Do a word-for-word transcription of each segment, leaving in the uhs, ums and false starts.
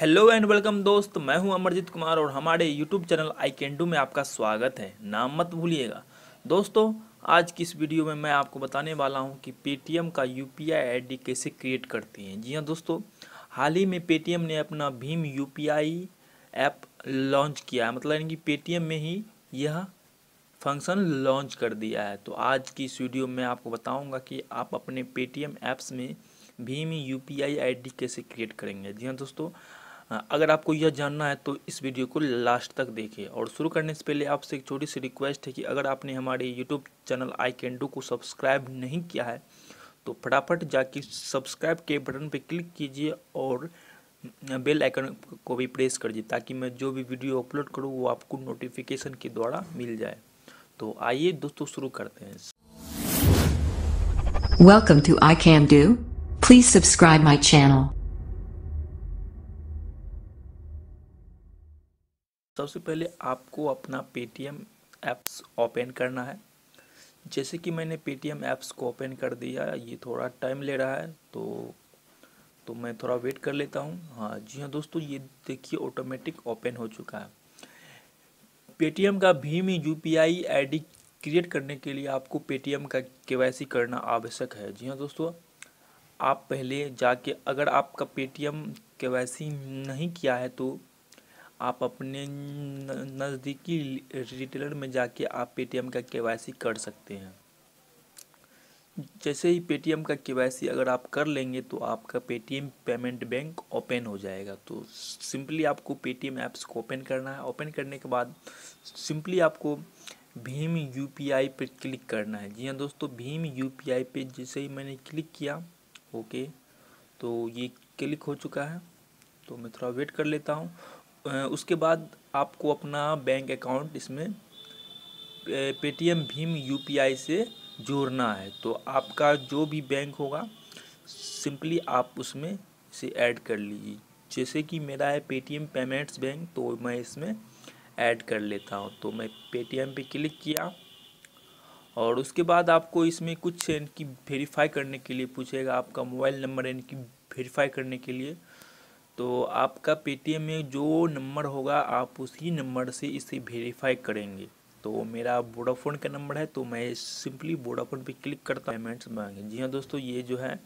Hello and welcome दोस्त, मैं हूं अमरजीत कुमार और हमारे YouTube channel I can do में आपका स्वागत है। नाम मत भूलिएगा। दोस्तों, आज की इस वीडियो में मैं आपको बताने वाला हूं कि पेटीएम का यूपीआई आईडी कैसे क्रिएट करती हैं। जी हां दोस्तों, हाल ही में पेटीएम ने अपना भीम यूपीआई ऐप लॉन्च किया है, मतलब इनकी पेटीएम में ही यह फंक्शन लॉन्च कर दिया है। तो आज की इस वीडियो में आपको बताऊँगा कि आप अपने पेटीएम ऐप्स में भीम यूपीआई आईडी कैसे क्रिएट करेंगे। जी हाँ दोस्तों, अगर आपको यह जानना है तो इस वीडियो को लास्ट तक देखें। और शुरू करने से पहले आपसे एक छोटी सी रिक्वेस्ट है कि अगर आपने हमारे YouTube channel I can do को सब्सक्राइब नहीं किया है तो फटाफट जाके सब्सक्राइब के बटन पर क्लिक कीजिए और बेल आइकन को भी प्रेस कर दीजिए ताकि मैं जो भी वीडियो अपलोड करूँ वो आपको नोटिफिकेशन के द्वारा मिल जाए। तो आइए दोस्तों शुरू करते हैं। Welcome to I can do, please subscribe my channel. सबसे पहले आपको अपना पेटीएम ऐप्स ओपन करना है। जैसे कि मैंने पेटीएम ऐप्स को ओपन कर दिया, ये थोड़ा टाइम ले रहा है तो तो मैं थोड़ा वेट कर लेता हूँ। हाँ जी हाँ दोस्तों, ये देखिए ऑटोमेटिक ओपन हो चुका है। पेटीएम का भीम यूपीआई आईडी क्रिएट करने के लिए आपको पेटीएम का केवाईसी करना आवश्यक है। जी हाँ दोस्तों, आप पहले जाके अगर आपका पेटीएम केवाईसी नहीं किया है तो आप अपने नज़दीकी रिटेलर में जाके आप पेटीएम का केवाईसी कर सकते हैं। जैसे ही पेटीएम का केवाईसी अगर आप कर लेंगे तो आपका पेटीएम पेमेंट बैंक ओपन हो जाएगा। तो सिंपली आपको पेटीएम ऐप्स को ओपन करना है। ओपन करने के बाद सिंपली आपको भीम यूपीआई पे क्लिक करना है। जी हाँ दोस्तों, भीम यूपीआई पे जैसे ही मैंने क्लिक किया, ओके, तो ये क्लिक हो चुका है तो मैं थोड़ा वेट कर लेता हूँ। उसके बाद आपको अपना बैंक अकाउंट इसमें पेटीएम भीम यूपीआई से जोड़ना है। तो आपका जो भी बैंक होगा सिंपली आप उसमें इसे ऐड कर लीजिए। जैसे कि मेरा है पेटीएम पेमेंट्स बैंक, तो मैं इसमें ऐड कर लेता हूं। तो मैं पेटीएम पे क्लिक किया और उसके बाद आपको इसमें कुछ इनकी वेरीफाई करने के लिए पूछेगा, आपका मोबाइल नंबर इनकी वेरीफाई करने के लिए। तो आपका पेटीएम में जो नंबर होगा आप उसी नंबर से इसे वेरीफाई करेंगे। तो मेरा वोडाफोन का नंबर है तो मैं सिंपली वोडाफोन पे क्लिक करता हूँ। पेमेंट्स मांगे। जी हाँ दोस्तों, ये जो है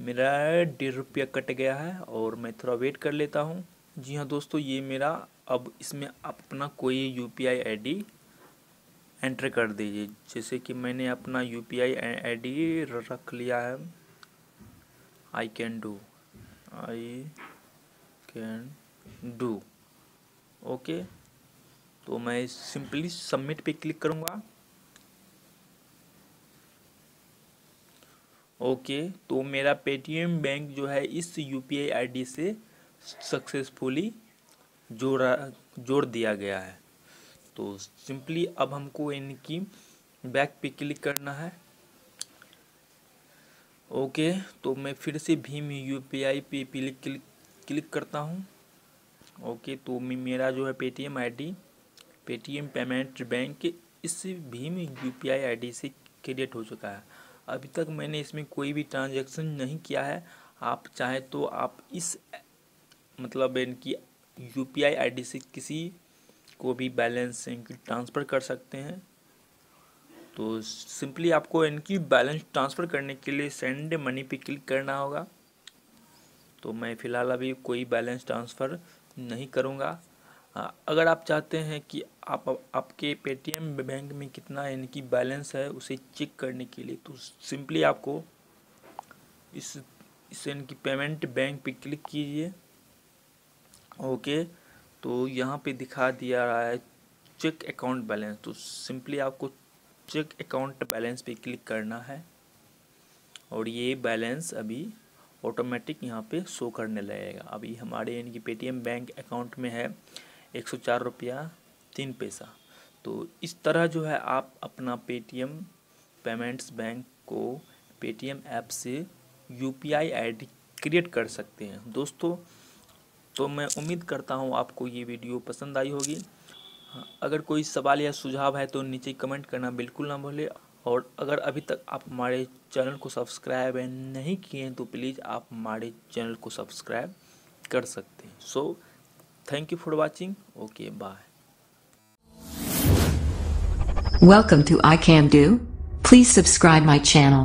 मेरा डेढ़ रुपया कट गया है और मैं थोड़ा वेट कर लेता हूँ। जी हाँ दोस्तों, ये मेरा अब इसमें आप अपना कोई U P I I D enter कर दीजिए। जैसे कि मैंने अपना U P I I D रख लिया है, I can do I can do okay. तो मैं सिंपली सबमिट पे क्लिक करूँगा। ओके, तो मेरा पेटीएम बैंक जो है इस यूपीआई आईडी से सक्सेसफुली जोड़ा जोड़ दिया गया है। तो सिंपली अब हमको इनकी बैक पे क्लिक करना है। ओके, तो मैं फिर से भीम यूपीआई पे क्लिक क्लिक क्लिक करता हूँ। ओके, तो मेरा जो है Paytm ID Paytm payment bank इस भीम यूपीआई आईडी से क्रिएट हो चुका है। अभी तक मैंने इसमें कोई भी ट्रांजैक्शन नहीं किया है। आप चाहे तो आप इस मतलब इनकी यूपीआई आईडी से किसी को भी बैलेंस इनकी ट्रांसफ़र कर सकते हैं। तो सिंपली आपको इनकी बैलेंस ट्रांसफ़र करने के लिए सेंड मनी पे क्लिक करना होगा। तो मैं फ़िलहाल अभी कोई बैलेंस ट्रांसफ़र नहीं करूँगा। अगर आप चाहते हैं कि आप आपके पेटीएम बैंक में कितना इनकी बैलेंस है उसे चेक करने के लिए तो सिंपली आपको इस इस इनकी पेमेंट बैंक पे क्लिक कीजिए। ओके, तो यहाँ पे दिखा दिया रहा है चेक अकाउंट बैलेंस। तो सिंपली आपको चेक अकाउंट बैलेंस पे क्लिक करना है और ये बैलेंस अभी ऑटोमेटिक यहाँ पे शो करने लगेगा। अभी हमारे यानी कि पेटीएम बैंक अकाउंट में है एक सौ चार रुपया तीन पैसा। तो इस तरह जो है आप अपना पेटीएम पेमेंट्स बैंक को पेटीएम ऐप से यूपीआई आईडी क्रिएट कर सकते हैं। दोस्तों, तो मैं उम्मीद करता हूँ आपको ये वीडियो पसंद आई होगी। अगर कोई सवाल या सुझाव है तो नीचे कमेंट करना बिल्कुल ना भूलें। और अगर अभी तक आप हमारे चैनल को सब्सक्राइब नहीं किए हैं तो प्लीज़ आप हमारे चैनल को सब्सक्राइब कर सकते हैं। So thank you for watching, okay bye. Welcome to I can do, please subscribe my channel.